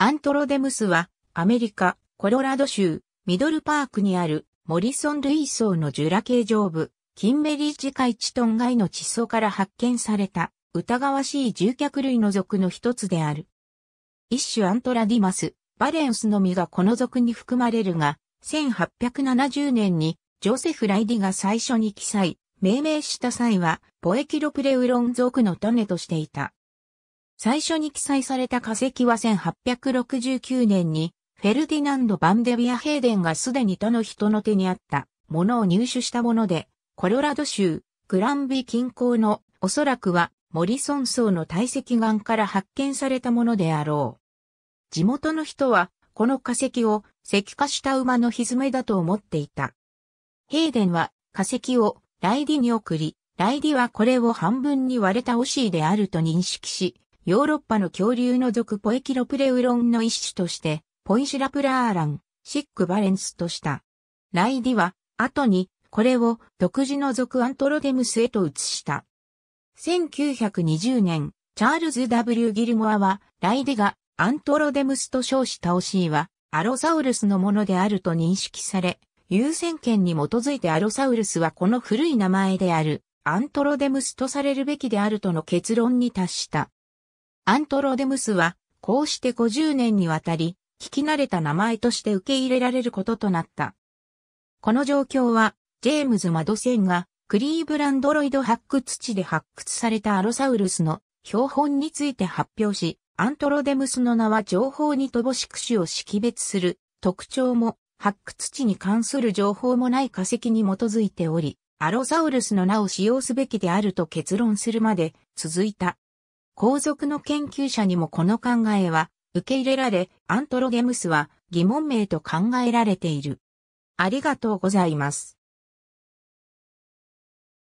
アントロデムスはアメリカ、コロラド州、ミドルパークにあるモリソン類層のジュラ系上部、キンメリ地下1トン外の地層から発見された疑わしい獣脚類の属の一つである。一種アントラディマス、バレンスのみがこの属に含まれるが、1870年にジョセフ・ライディが最初に記載、命名した際はポエキロプレウロン属の種としていた。最初に記載された化石は1869年にフェルディナンド・バンデビア・ヘイデンがすでに他の人の手にあったものを入手したもので、コロラド州グランビ近郊のおそらくはモリソン層の堆積岩から発見されたものであろう。地元の人はこの化石を石化した馬のひづめだと思っていた。ヘイデンは化石をライディに送り、ライディはこれを半分に割れたオシーであると認識し、ヨーロッパの恐竜の属ポエキロプレウロンの一種として、ポイシラプラーラン、シックバレンスとした。ライディは、後に、これを独自の属アントロデムスへと移した。1920年、チャールズ W. ギルモアは、ライディがアントロデムスと称したオシーは、アロサウルスのものであると認識され、優先権に基づいてアロサウルスはこの古い名前である、アントロデムスとされるべきであるとの結論に達した。アントロデムスは、こうして50年にわたり、聞き慣れた名前として受け入れられることとなった。この状況は、ジェームズ・マドセンが、クリーブランドロイド発掘地で発掘されたアロサウルスの標本について発表し、アントロデムスの名は情報に乏しく種を識別する特徴も、発掘地に関する情報もない化石に基づいており、アロサウルスの名を使用すべきであると結論するまで続いた。後続の研究者にもこの考えは受け入れられ、アントロデムスは疑問名と考えられている。ありがとうございます。